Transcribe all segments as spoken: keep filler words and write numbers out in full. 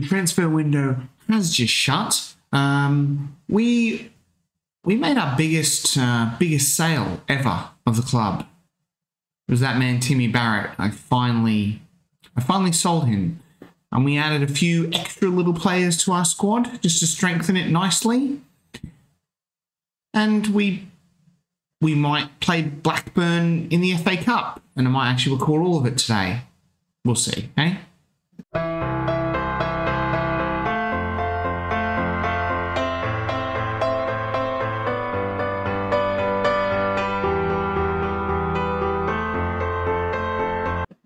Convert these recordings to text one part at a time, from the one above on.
the transfer window has just shut. Um, we we made our biggest uh, biggest sale ever of the club. It was that man Timmy Barrett. I finally I finally sold him, and we added a few extra little players to our squad just to strengthen it nicely. And we we might play Blackburn in the F A Cup, and I might actually record all of it today. We'll see, eh?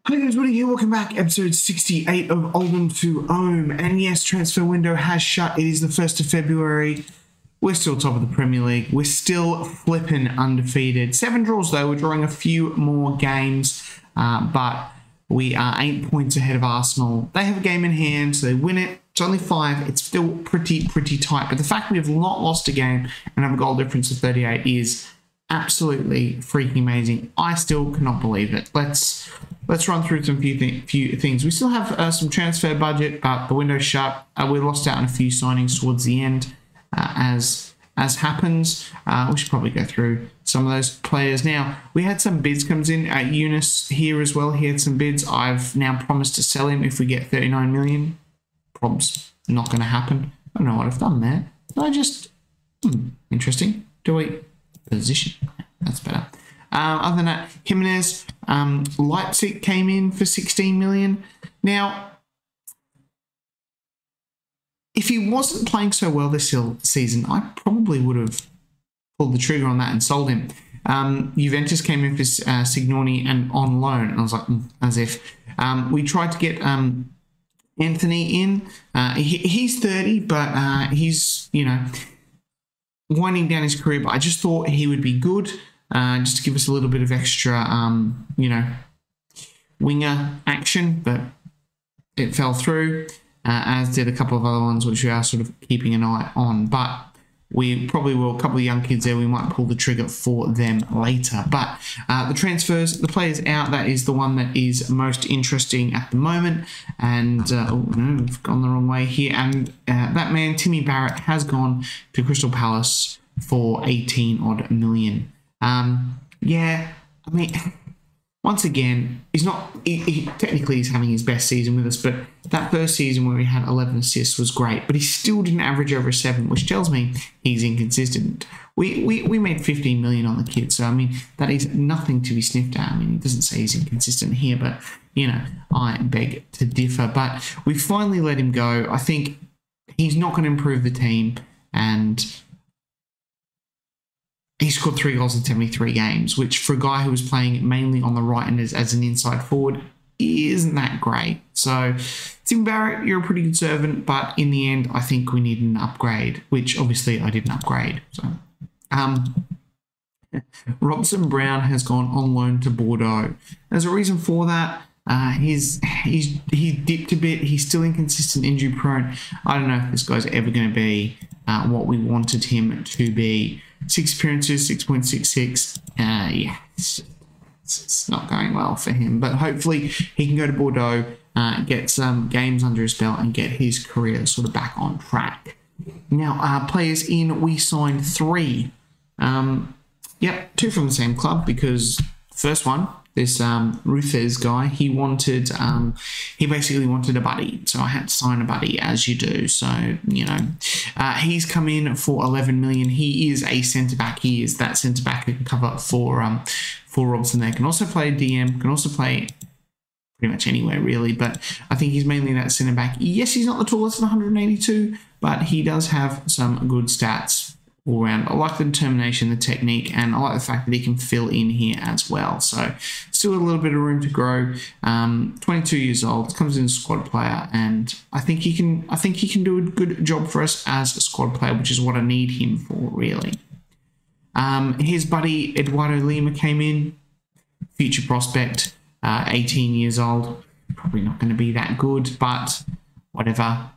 Hey guys, Woody here, welcome back, episode sixty-eight of Oldham to 'ome, and yes, transfer window has shut. It is the first of February, we're still top of the Premier League, we're still flipping undefeated, seven draws though, we're drawing a few more games, uh, but we are eight points ahead of Arsenal. They have a game in hand, so they win it, it's only five, it's still pretty, pretty tight, but the fact we have not lost a game and have a goal difference of thirty-eight is absolutely freaking amazing. I still cannot believe it. Let's let's run through some few, th few things. We still have uh, some transfer budget, but the window's shut. Uh, we lost out on a few signings towards the end, uh, as as happens. Uh, we should probably go through some of those players now. We had some bids comes in. Uh, Eunice here as well. He had some bids. I've now promised to sell him if we get thirty-nine million. Prob's not going to happen. I don't know what I've done there. I just hmm, interesting. Do we? Position. That's better. Um, other than that, Jimenez, um, Leipzig came in for sixteen million. Now, if he wasn't playing so well this season, I probably would have pulled the trigger on that and sold him. Um, Juventus came in for uh, Signorini and on loan, and I was like, mm, as if. Um, we tried to get um, Anthony in. Uh, he, he's thirty, but uh, he's, you know, winding down his career, but I just thought he would be good, uh, just to give us a little bit of extra, um, you know, winger action, but it fell through, uh, as did a couple of other ones, which we are sort of keeping an eye on, but we probably will, a couple of young kids there, we might pull the trigger for them later, but uh, the transfers, the players out, that is the one that is most interesting at the moment, and, uh, oh no, we've gone the wrong way here, and uh, that man, Timmy Barrett, has gone to Crystal Palace for eighteen odd million. Um, yeah, I mean, once again, he's not, he, he, technically he's having his best season with us, but that first season where we had eleven assists was great, but he still didn't average over a seven, which tells me he's inconsistent. We, we, we made fifteen million on the kid, so I mean, that is nothing to be sniffed at. I mean, it doesn't say he's inconsistent here, but you know, I beg to differ, but we finally let him go. I think he's not going to improve the team, and he scored three goals in seventy-three games, which for a guy who was playing mainly on the right and as, as an inside forward, isn't that great. So, Tim Barrett, you're a pretty good servant, but in the end, I think we need an upgrade, which obviously I didn't upgrade. So, um, Robson Brown has gone on loan to Bordeaux. There's a reason for that. Uh, he's, he's, he dipped a bit. He's still inconsistent, injury prone. I don't know if this guy's ever going to be uh, what we wanted him to be. Six appearances, six point six six. Uh, yeah, it's, it's not going well for him. But hopefully he can go to Bordeaux, uh, get some games under his belt, and get his career sort of back on track. Now, uh, players in, we signed three. Um, yep, two from the same club, because first one, this um, Ruthers guy, he wanted, um, he basically wanted a buddy. So I had to sign a buddy, as you do. So, you know, uh, he's come in for eleven million. He is a centre-back. He is that centre-back who can cover for, um, for Robson there. Can also play D M, can also play pretty much anywhere, really. But I think he's mainly that centre-back. Yes, he's not the tallest at one hundred eighty-two, but he does have some good stats all round. I like the determination, the technique, and I like the fact that he can fill in here as well. So still a little bit of room to grow. Um, twenty-two years old, comes in as a squad player, and I think he can. I think he can do a good job for us as a squad player, which is what I need him for, really. Um, his buddy Eduardo Lima came in, future prospect, uh, eighteen years old. Probably not going to be that good, but whatever.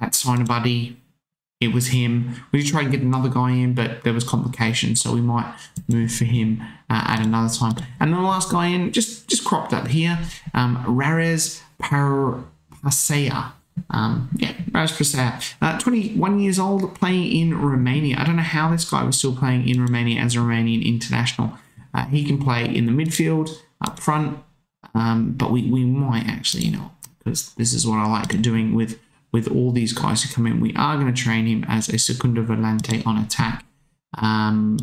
That's fine, a buddy. It was him. We tried to get another guy in, but there was complications, so we might move for him uh, at another time. And then the last guy in just just cropped up here, um, Rares Pasea. Um, yeah, Rares Pasea, uh, twenty-one years old, playing in Romania. I don't know how this guy was still playing in Romania as a Romanian international. Uh, he can play in the midfield, up front, um, but we, we might actually, you know, because this is what I like doing with, with all these guys who come in. We are going to train him as a secondo volante on attack. Um,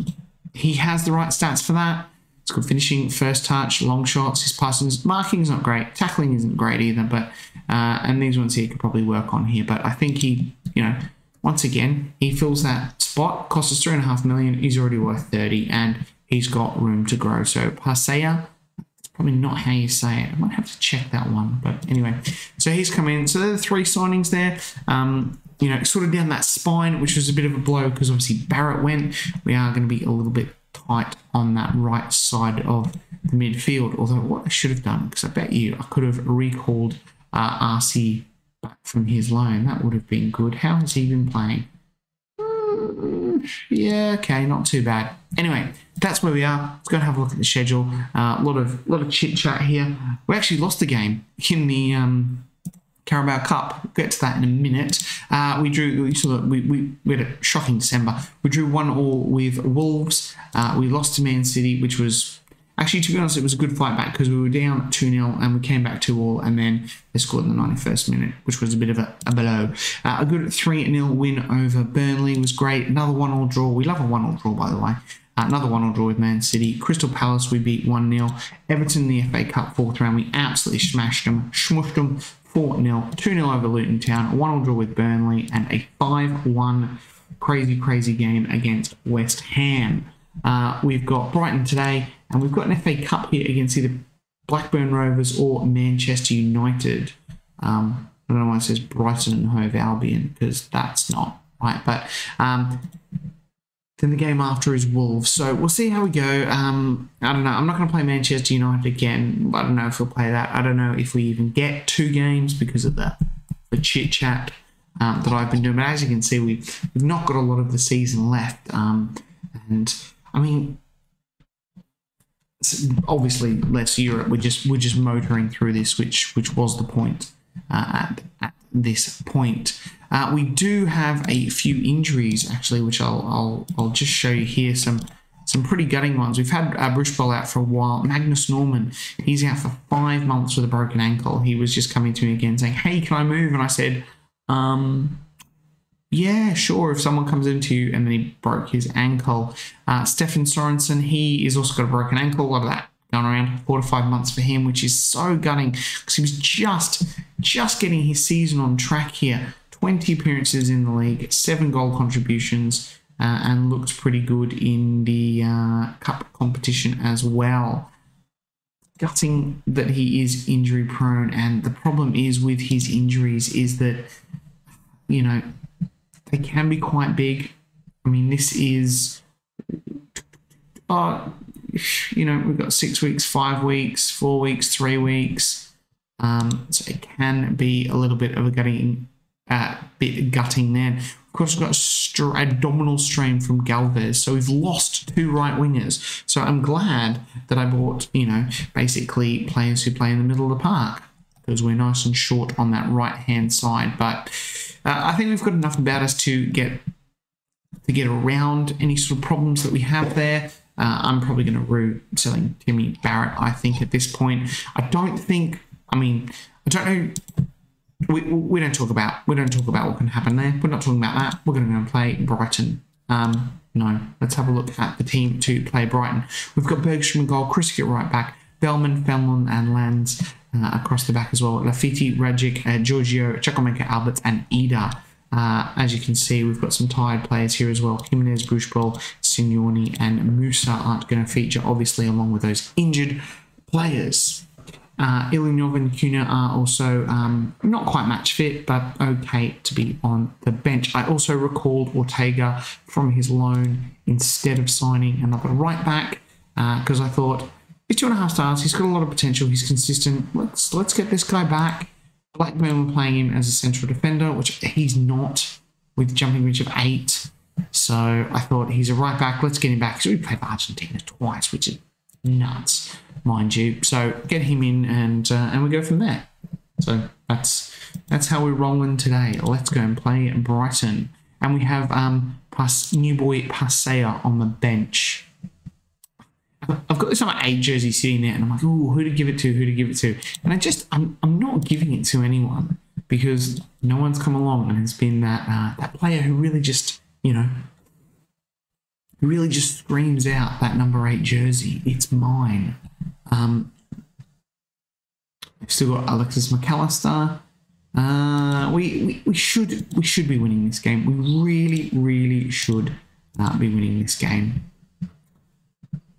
he has the right stats for that. It's good finishing, first touch, long shots, his passes. Marking's not great. Tackling isn't great either, but uh, and these ones here could probably work on here. But I think he, you know, once again, he fills that spot. Costs us three and a half million. He's already worth thirty, and he's got room to grow. So Pasea, it's probably not how you say it. I might have to check that one. But anyway, so he's come in. So there are the three signings there. Um, you know, sort of down that spine, which was a bit of a blow because obviously Barrett went. We are going to be a little bit tight on that right side of the midfield. Although what I should have done, because I bet you I could have recalled uh, R C back from his loan. That would have been good. How has he been playing? Mm, yeah, okay, not too bad. Anyway, that's where we are. Let's go and have a look at the schedule. A uh, lot of lot of chit chat here. We actually lost the game in the um, Carabao Cup. We'll get to that in a minute. Uh, we drew. We, saw that we, we, we had a shocking December. We drew one all with Wolves. Uh, we lost to Man City, which was actually, to be honest, it was a good fight back because we were down two nil and we came back two all, and then they scored in the ninety-first minute, which was a bit of a, a blow. Uh, a good three nil win over Burnley was great. Another one all draw. We love a one all draw, by the way. Uh, another one all draw with Man City. Crystal Palace, we beat one nil. Everton, the F A Cup fourth round, we absolutely smashed them, smushed them. four nil, two nil over Luton Town, one all draw with Burnley, and a five one crazy, crazy game against West Ham. Uh, we've got Brighton today, and we've got an F A Cup here against either Blackburn Rovers or Manchester United. Um, I don't know why it says Brighton and Hove Albion, because that's not right. But um, then the game after is Wolves. So we'll see how we go. Um, I don't know. I'm not going to play Manchester United again. I don't know if we'll play that. I don't know if we even get two games because of the, the chit-chat um, that I've been doing. But as you can see, we've, we've not got a lot of the season left. Um, and, I mean, obviously, less Europe. We're just, we're just motoring through this, which, which was the point uh, at, at this point. Uh, we do have a few injuries, actually, which I'll, I'll, I'll just show you here. Some some pretty gutting ones. We've had uh, Bruce Ball out for a while. Magnus Norman, he's out for five months with a broken ankle. He was just coming to me again saying, hey, can I move? And I said, um, yeah, sure, if someone comes into you. And then he broke his ankle. Uh, Stefan Sorensen, he has also got a broken ankle. A lot of that going around, four to five months for him, which is so gutting because he was just, just getting his season on track here. twenty appearances in the league, seven goal contributions, uh, and looks pretty good in the uh, cup competition as well. Gutting that he is injury prone, and the problem is with his injuries is that, you know, they can be quite big. I mean, this is, uh, you know, we've got six weeks, five weeks, four weeks, three weeks. Um, so it can be a little bit of a gutting Uh, bit gutting there. Of course, we've got an abdominal strain from Galvez, so we've lost two right wingers. So I'm glad that I bought, you know, basically players who play in the middle of the park because we're nice and short on that right hand side. But uh, I think we've got enough about us to get to get around any sort of problems that we have there. Uh, I'm probably going to rue selling Timmy Barrett. I think at this point, I don't think. I mean, I don't know. We, we don't talk about we don't talk about what can happen there. We're not talking about that. We're going to go and play Brighton. Um, no, let's have a look at the team to play Brighton. We've got Bergstrom and goal, Krisic at right back, Bellman, Fenlon, and Lands uh, across the back as well. Lafiti, Rajic, uh, Giorgio, Chukwuemeka, Alberts, and Ida. Uh, as you can see, we've got some tired players here as well. Jimenez, Bruce Ball, Signorini, and Musa aren't going to feature, obviously, along with those injured players. Uh, Ilinov and Kuna are also um, not quite match fit, but okay to be on the bench. I also recalled Ortega from his loan instead of signing another right back because uh, I thought he's two and a half stars. He's got a lot of potential. He's consistent. Let's let's get this guy back. Blackburn were playing him as a central defender, which he's not with jumping reach of eight. So I thought he's a right back. Let's get him back because we played Argentina twice, which is nuts, mind you. So get him in and uh, and we go from there. So That's that's how we're rolling today. Let's go and play Brighton. And we have um Pas new boy Pasea on the bench. I've got this on my A jersey sitting there, and I'm like, oh, who to give it to, who to give it to. And I just, I'm, I'm not giving it to anyone because no one's come along, and it's been that uh, that player who really just, you know, really just screams out that number eight jersey. It's mine. Um, I've still got Alexis McAllister. Uh, we, we, we should we should be winning this game. We really, really should uh, be winning this game.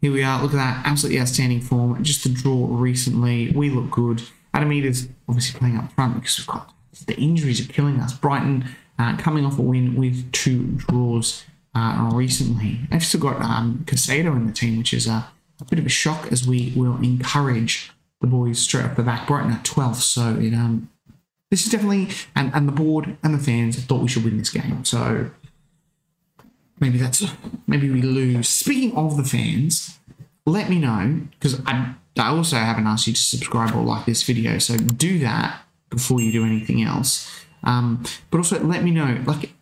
Here we are. Look at that. Absolutely outstanding form. Just the draw recently. We look good. Adamita's obviously playing up front because we've got the injuries are killing us. Brighton uh, coming off a win with two draws uh, recently. They've still got um, Casado in the team, which is a, a bit of a shock, as we will encourage the boys straight up the back. Brighton at twelfth, so it, um, this is definitely, and, and the board and the fans thought we should win this game. So maybe that's, maybe we lose. Speaking of the fans, let me know, because I, I also haven't asked you to subscribe or like this video, so do that before you do anything else. Um, but also let me know, like,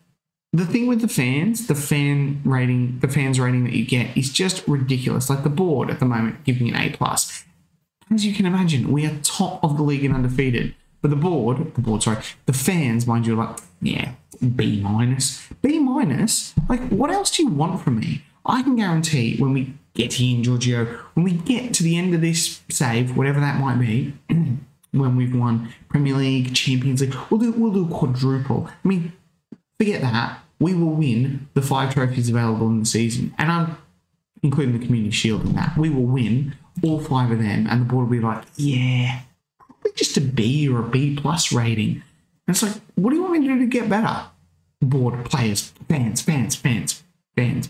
the thing with the fans, the fan rating, the fans rating that you get is just ridiculous. Like the board at the moment giving an A plus. As you can imagine, we are top of the league and undefeated. But the board, the board, sorry, the fans, mind you, are like, yeah, B minus. B minus? Like, what else do you want from me? I can guarantee when we get here in Giorgio, when we get to the end of this save, whatever that might be, when we've won Premier League, Champions League, we'll do, we'll do a quadruple. I mean, forget that. We will win the five trophies available in the season. And I'm including the Community Shield in that. We will win all five of them, and the board will be like, yeah, probably just a B or a B plus rating. And it's like, what do you want me to do to get better? Board, players, fans, fans, fans, fans.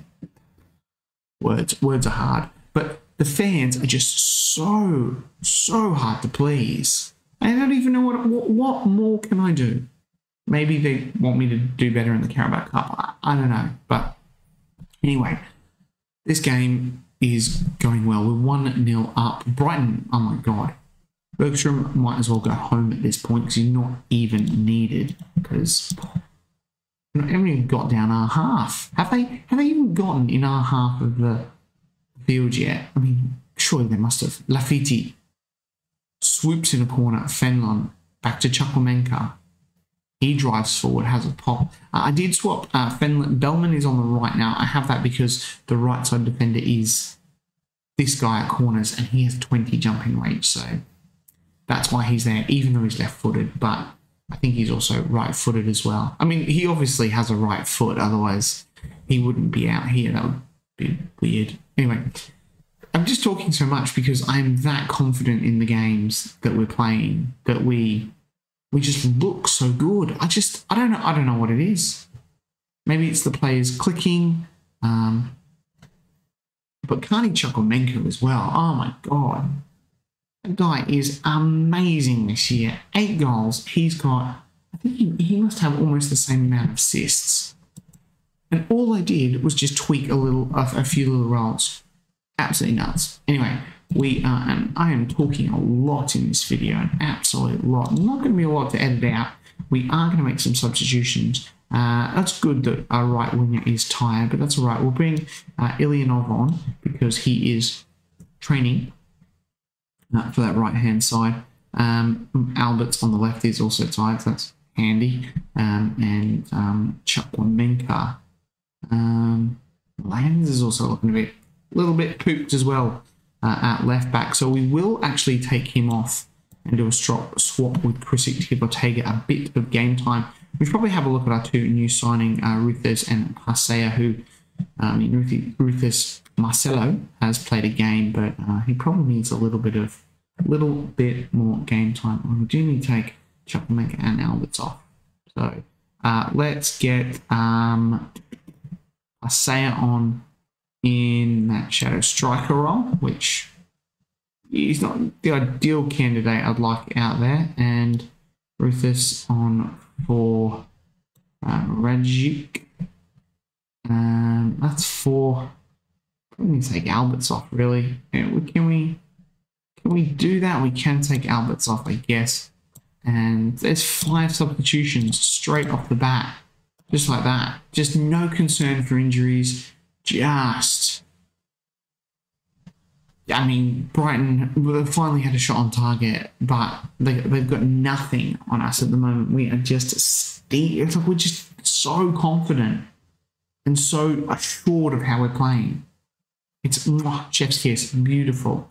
Words, words are hard. But the fans are just so, so hard to please. I don't even know what, what, what more can I do? Maybe they want me to do better in the Carabao Cup. I, I don't know. But anyway, this game is going well. We're one nil up. Brighton, oh my God. Bergstrom might as well go home at this point because he's not even needed, because they haven't even got down our half. Have they, have they even gotten in our half of the field yet? I mean, surely they must have. Lafiti swoops in a corner. Fenlon back to Chukwuemeka. He drives forward, has a pop. Uh, I did swap. Uh, Fenlon, Bellman is on the right now. I have that because the right side defender is this guy at corners, and he has twenty jumping range, so that's why he's there, even though he's left-footed. But I think he's also right-footed as well. I mean, he obviously has a right foot, otherwise he wouldn't be out here. That would be weird. Anyway, I'm just talking so much because I'm that confident in the games that we're playing that we... We just look so good. I just, I don't know, I don't know what it is. Maybe it's the players clicking. Um, but Carney Chukwuemeka as well. Oh my God. That guy is amazing this year. Eight goals. He's got, I think he, he must have almost the same amount of assists. And all I did was just tweak a little, a, a few little rolls. Absolutely nuts. Anyway. We are, and I am talking a lot in this video, an absolute lot. Not going to be a lot to edit out. We are going to make some substitutions. Uh, that's good that our right winger is tired, but that's all right. We'll bring uh, Ilinov on because he is training uh, for that right-hand side. Um, Albert's on the left is also tired, so that's handy. Um, and um, Chukwuemeka. Um, Lands is also looking a bit, a little bit pooped as well. Uh, at left back, so we will actually take him off and do a swap with Krisic to give Ortega a bit of game time. We should probably have a look at our two new signing, uh, Ruthers and Pasea, who, I mean, um, Ruthers Marcelo has played a game, but uh, he probably needs a little bit of, a little bit more game time. We do need to take Chukwuemeka and Alberts off. So uh, let's get um, Pasea on in that shadow striker role, which is not the ideal candidate I'd like out there, and Ruthus on for uh, Rajic. Um, that's for, I need to take Alberts off really. Can we, can we do that? We can take Alberts off, I guess. And there's five substitutions straight off the bat. Just like that. Just no concern for injuries. Just... I mean, Brighton finally had a shot on target, but they, they've got nothing on us at the moment. We are just... Steep. It's like we're just so confident and so assured of how we're playing. It's oh, chef's kiss. Beautiful.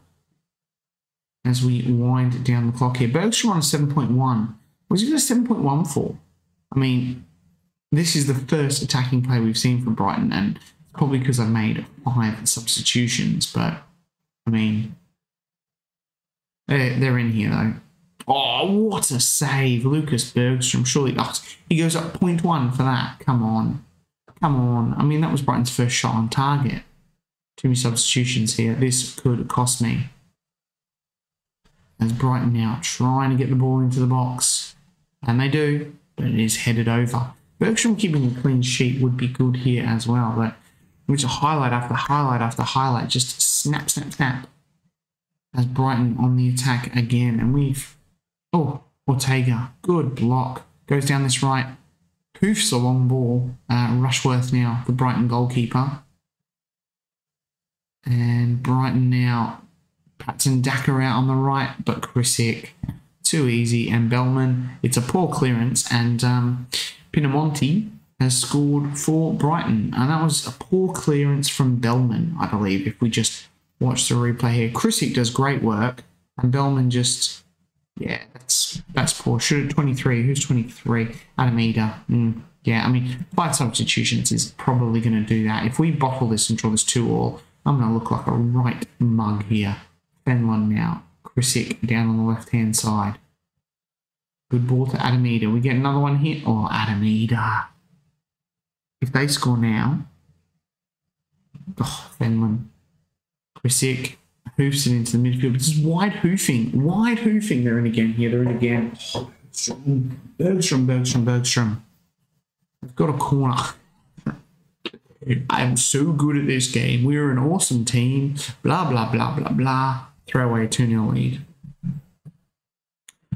As we wind down the clock here. Bergstrom on a seven point one. What's he got a seven point one for? I mean... This is the first attacking play we've seen from Brighton, and probably because I've made five substitutions, but, I mean, they're, they're in here, though. Oh, what a save. Lucas Bergstrom, surely. Oh, he goes up zero point one for that. Come on. Come on. I mean, that was Brighton's first shot on target. Too many substitutions here. This could cost me. As Brighton now trying to get the ball into the box, and they do, but it is headed over. Bergstrom keeping a clean sheet would be good here as well, but it's a highlight after highlight after highlight, just snap, snap, snap. As Brighton on the attack again, and we've... Oh, Ortega, good block. Goes down this right, poofs a long ball. Uh, Rushworth now, the Brighton goalkeeper. And Brighton now, Patson Daka out on the right, but Krisic, too easy. And Bellman, it's a poor clearance, and... Um, Pinamonti has scored for Brighton, and that was a poor clearance from Bellman, I believe, if we just watch the replay here. Krisic does great work, and Bellman just, yeah, that's that's poor. Should have twenty-three. Who's twenty-three? Adamida. Mm, yeah, I mean, five substitutions is probably going to do that. If we bottle this and draw this two all, I'm going to look like a right mug here. Fenlon now. Krisic down on the left-hand side. Good ball to Adamida. We get another one here. Oh, Adamida. If they score now. Oh, Fenlon. Krisic hoofs it into the midfield. This is wide hoofing. Wide hoofing. They're in again here. They're in again. Oh, Bergstrom, Bergstrom, Bergstrom. I've got a corner. I am so good at this game. We're an awesome team. Blah, blah, blah, blah, blah. Throw away a two nil lead.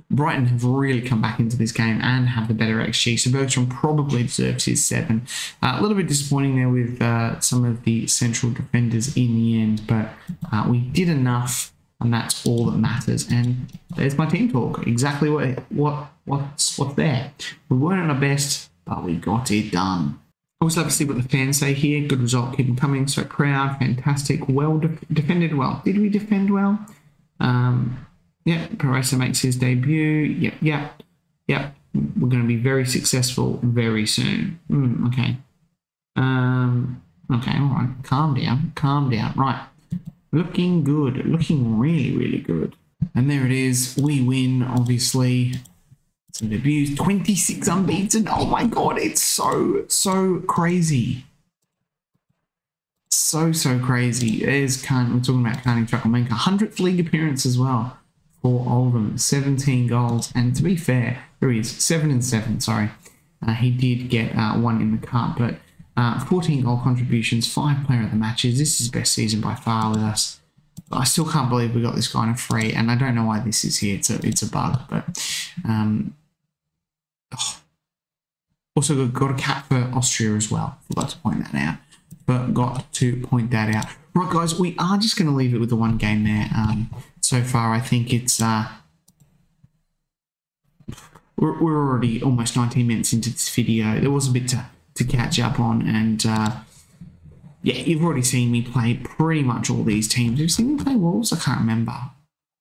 Brighton have really come back into this game and have the better X G, so Bergstrom probably deserves his seven. Uh, a little bit disappointing there with uh, some of the central defenders in the end, but uh, we did enough, and that's all that matters. And there's my team talk. Exactly what what what's what's there. We weren't our best, but we got it done. Always love to see what the fans say here. Good result, keep them coming. So proud, fantastic, well def defended. Well, did we defend well? Um. Yep, Paresa makes his debut. Yep, yep, yep. We're going to be very successful very soon. Mm, okay. Um, okay, all right. Calm down, calm down. Right. Looking good. Looking really, really good. And there it is. We win, obviously. Some debuts. twenty-six unbeaten. Oh, my God. It's so, so crazy. So, so crazy. There's Kane. We're talking about Kane and Chukwuemeka. hundredth league appearance as well. Oldham, seventeen goals, and to be fair, there he is, seven and seven. Sorry, uh, he did get uh, one in the cup, but uh, fourteen goal contributions, five player of the matches. This is best season by far with us. I still can't believe we got this guy on a free, and I don't know why this is here. It's a it's a bug, but um, oh. Also got a cap for Austria as well. Forgot to point that out, but got to point that out. Right, guys, we are just going to leave it with the one game there. Um, So far, I think it's, uh, we're, we're already almost nineteen minutes into this video. There was a bit to, to catch up on, and uh, yeah, you've already seen me play pretty much all these teams. Have you seen me play Wolves? I can't remember.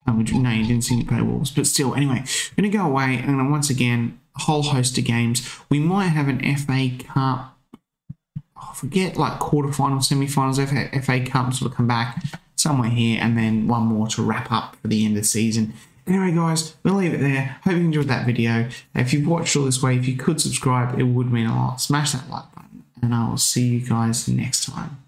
No, no, you didn't see me play Wolves, but still, anyway, I'm going to go away, and once again, a whole host of games. We might have an F A Cup, I forget, like quarterfinal, semi-finals, F A Cups will come back somewhere here, and then one more to wrap up for the end of the season. Anyway, guys, we'll leave it there. Hope you enjoyed that video. If you've watched all this way, if you could subscribe, it would mean a lot. Smash that like button, and I will see you guys next time.